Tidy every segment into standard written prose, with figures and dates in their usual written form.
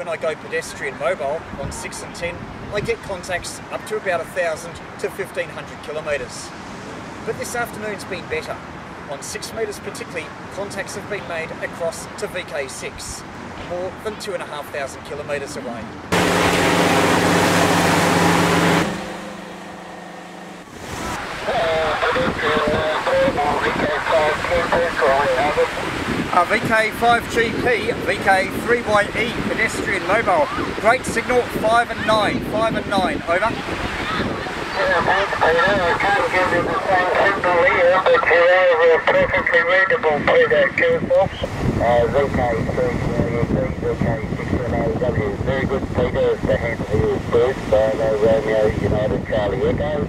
when I go pedestrian mobile on 6 and 10, I get contacts up to about 1,000 to 1,500 kilometres. But this afternoon's been better. On 6 metres particularly, contacts have been made across to VK6, more than 2,500 kilometres away. A VK5GP, VK3YE pedestrian mobile. Great signal, 5 and 9, 5 and 9, over. Yeah, mate, I know I can't give you the same signal here, but you are perfectly readable by that Kirchhoff. VK610W, very good Peter, it's the hand for you first, Romeo United Charlie Echo,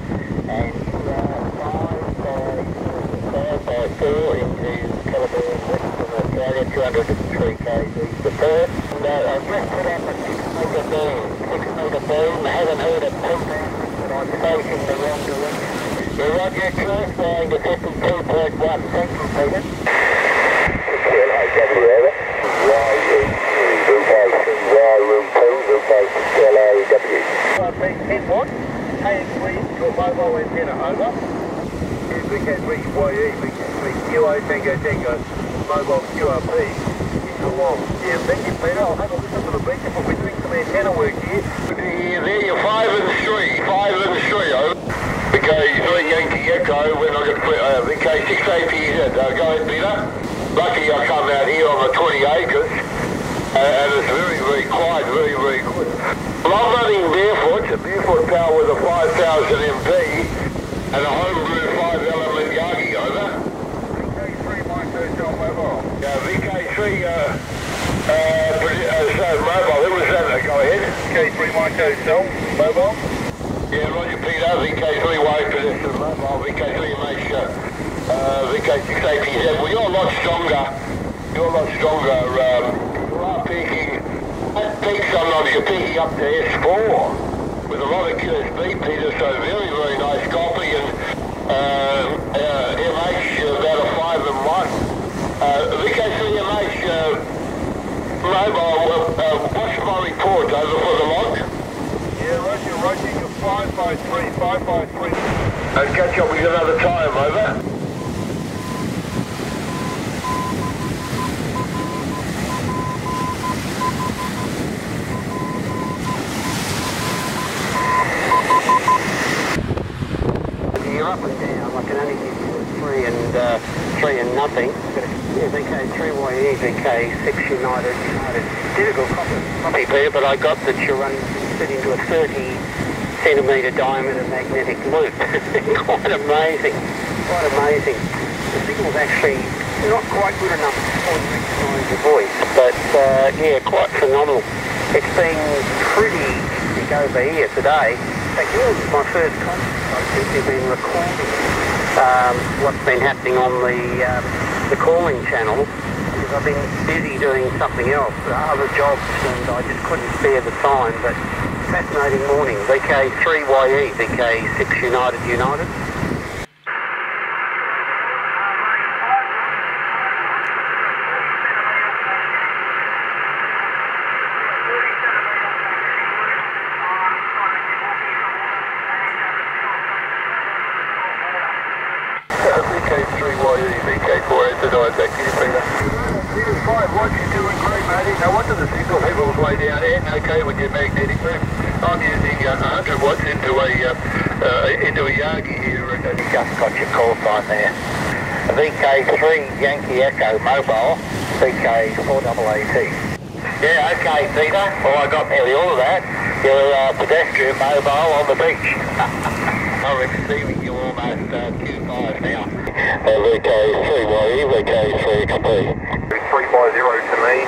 and five by four into Calibre. 203 kg to Perth. I've just put up a 6 metre boom. 6 metre boom. I haven't heard a boom, but I'm facing the wrong direction. We're on your course going to 52.1. Thank you, Peter. I've been 10 watts. KX3 to a mobile antenna, over. VK3YE, VK3QO, Tango Tango. Mobile QRP into long. Yeah, thank you, Peter. I'll have a listen to the beacon, but we're doing some antenna work here. Yeah, there you're 5 and 3, over. VK3 Yankee Echo, we're not going to put VK6 APZ. Go ahead, Peter. Lucky I come out here on the 20 acres, and it's very, very quiet, very, very good. Well, I'm running barefoot power with a 5,000 MP and a homebrew 5-element Yagi, over. VK3 mobile, who was that? Go ahead. VK3 Micro Cell mobile. Yeah, Roger Peter, VK3Y Pedestrian mobile, VK3 VK6 APZ. Well, you're a lot stronger. You are peaking. At peaks I'm not, you're peaking up to S4 with a lot of QSB, Peter, so very, very nice copy. And MH about a 5 and 1. VK3MH mobile, what's my report, over for the log? Yeah, Roger, you're 5 by 3. And catch up with you another time, over. You're up and down, I can only give you 3 and nothing. Yeah, VK3YE, VK6 United. Difficult copy, Peter, but I got that you run fit into a 30 centimetre diameter magnetic loop. Quite amazing. The signal's actually not quite good enough to recognise your voice, but yeah, quite phenomenal. It's been pretty hectic over here today. In fact, yours is my first contact. I've simply been recording what's been happening on the calling channel, because I've been busy doing something else, other jobs, and I just couldn't spare the time. But fascinating morning. VK3YE, VK6 United. VK3YE, VK4, it's a nice activity, Peter. Peter 5, what you doing great, matey? Now, what do the signal levels way down there? Okay, with your magnetic loop. I'm using 100 watts into a Yagi here. And you just got your call sign there. VK3 Yankee Echo Mobile, VK4AAT. Yeah, okay, Peter. Well, I got nearly all of that. You're a pedestrian mobile on the beach. I'm receiving you almost Q5 now. VK3YE, VK3XP. 350 to me.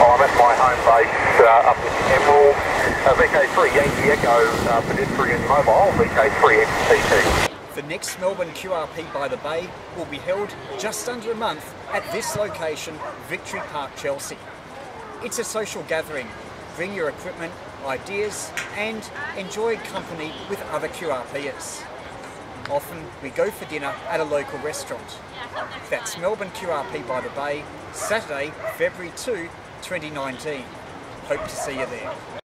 I'm at my home base up in Emerald. VK3 Yankee Echo pedestrian mobile, VK3XPT. The next Melbourne QRP by the Bay will be held just under a month at this location, Victory Park, Chelsea. It's a social gathering. Bring your equipment, ideas, and enjoy company with other QRPers. Often we go for dinner at a local restaurant. That's Melbourne QRP by the Bay, Saturday, February 2, 2019. hope to see you there.